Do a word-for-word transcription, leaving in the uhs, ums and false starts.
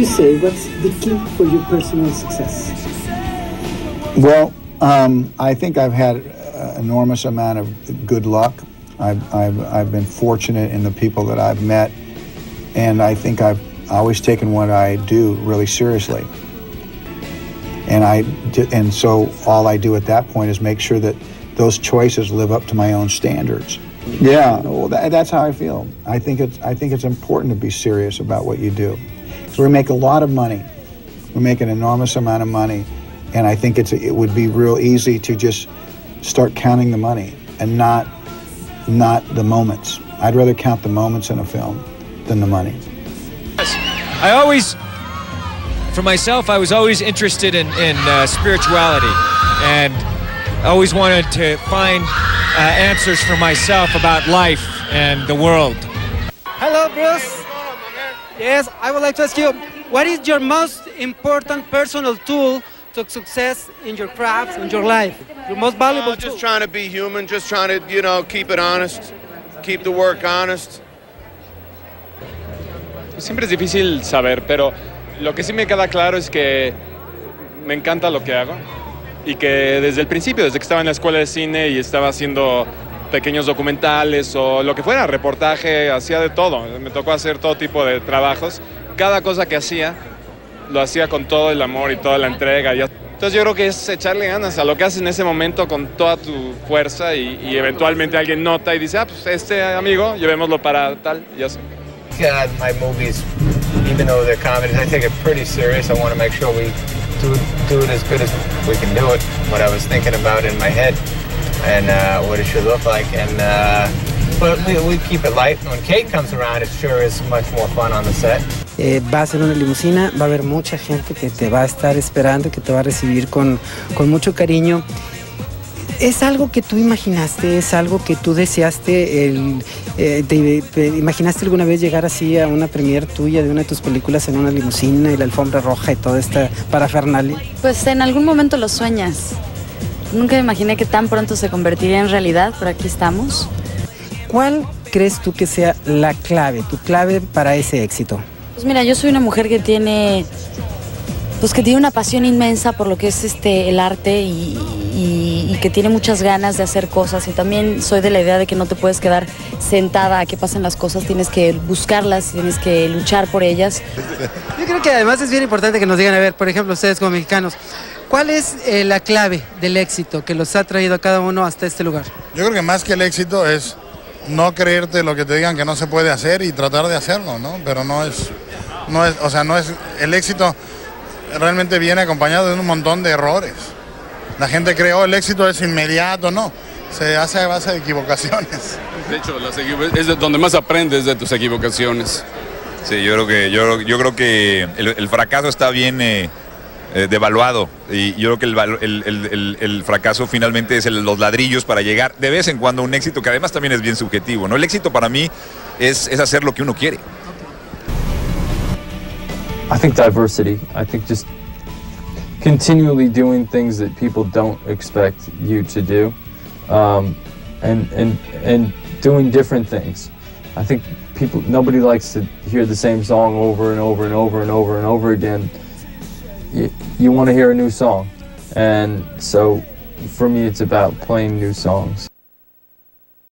you say? What's the key for your personal success? Well, um, I think I've had an enormous amount of good luck. I've, I've, I've been fortunate in the people that I've met, and I think I've always taken what I do really seriously. And, I, and so all I do at that point is make sure that those choices live up to my own standards. Yeah, well, that, that's how I feel. I think it's, I think it's important to be serious about what you do. Because we make a lot of money. We make an enormous amount of money. And I think it's, it would be real easy to just start counting the money and not, not the moments. I'd rather count the moments in a film than the money. I always, for myself, I was always interested in, in uh, spirituality. And I always wanted to find Uh, answers for myself about life and the world. Hello, Bruce. Yes, I would like to ask you, what is your most important personal tool to success in your craft, in your life? Your most valuable uh, just tool? Just trying to be human, just trying to, you know, keep it honest, keep the work honest. Siempre es difícil saber, pero lo que sí me queda claro es que me encanta lo que hago. Y que desde el principio, desde que estaba en la escuela de cine y estaba haciendo pequeños documentales o lo que fuera, reportaje, hacía de todo. Me tocó hacer todo tipo de trabajos. Cada cosa que hacía, lo hacía con todo el amor y toda la entrega. Entonces yo creo que es echarle ganas a lo que haces en ese momento con toda tu fuerza y, y eventualmente alguien nota y dice, ah, pues este amigo, llevémoslo para tal, y así. Yeah, my movies, even though they're comedies, I take it pretty serious. I want to make sure we Do, do it as good as we can do it, what I was thinking about in my head and uh, what it should look like. And uh, but we, we keep it light. When Kate comes around, it sure is much more fun on the set. Eh, va a ser una limusina, va a haber mucha gente que te va a estar esperando, que te va a recibir con, con mucho cariño. Es algo que tú imaginaste, es algo que tú deseaste, el, eh, te, te imaginaste alguna vez llegar así a una premiere tuya de una de tus películas en una limusina y la alfombra roja y toda esta parafernalia. Pues en algún momento lo sueñas. Nunca me imaginé que tan pronto se convertiría en realidad, pero aquí estamos. ¿Cuál crees tú que sea la clave, tu clave para ese éxito? Pues mira, yo soy una mujer que tiene, pues que tiene una pasión inmensa por lo que es este el arte y Y, y que tiene muchas ganas de hacer cosas, y también soy de la idea de que no te puedes quedar sentada a que pasen las cosas, tienes que buscarlas, tienes que luchar por ellas. Yo creo que además es bien importante que nos digan, a ver, por ejemplo, ustedes como mexicanos, ¿cuál es eh, la clave del éxito que los ha traído a cada uno hasta este lugar? Yo creo que más que el éxito es no creerte lo que te digan que no se puede hacer y tratar de hacerlo, ¿no? Pero no es, no es, o sea, no es, el éxito realmente viene acompañado de un montón de errores. La gente creó el éxito es inmediato, no, se hace a base de equivocaciones. De hecho, las es donde más aprendes de tus equivocaciones. Sí, yo creo que, yo, yo creo que el, el fracaso está bien eh, eh, devaluado, y yo creo que el, el, el, el fracaso finalmente es el, los ladrillos para llegar de vez en cuando a un éxito que además también es bien subjetivo, ¿no? El éxito para mí es, es hacer lo que uno quiere. I think diversity, I think just continually doing things that people don't expect you to do, um, and, and, and doing different things. I think people, nobody likes to hear the same song over and over and over and over and over again. You, you want to hear a new song. And so for me, it's about playing new songs.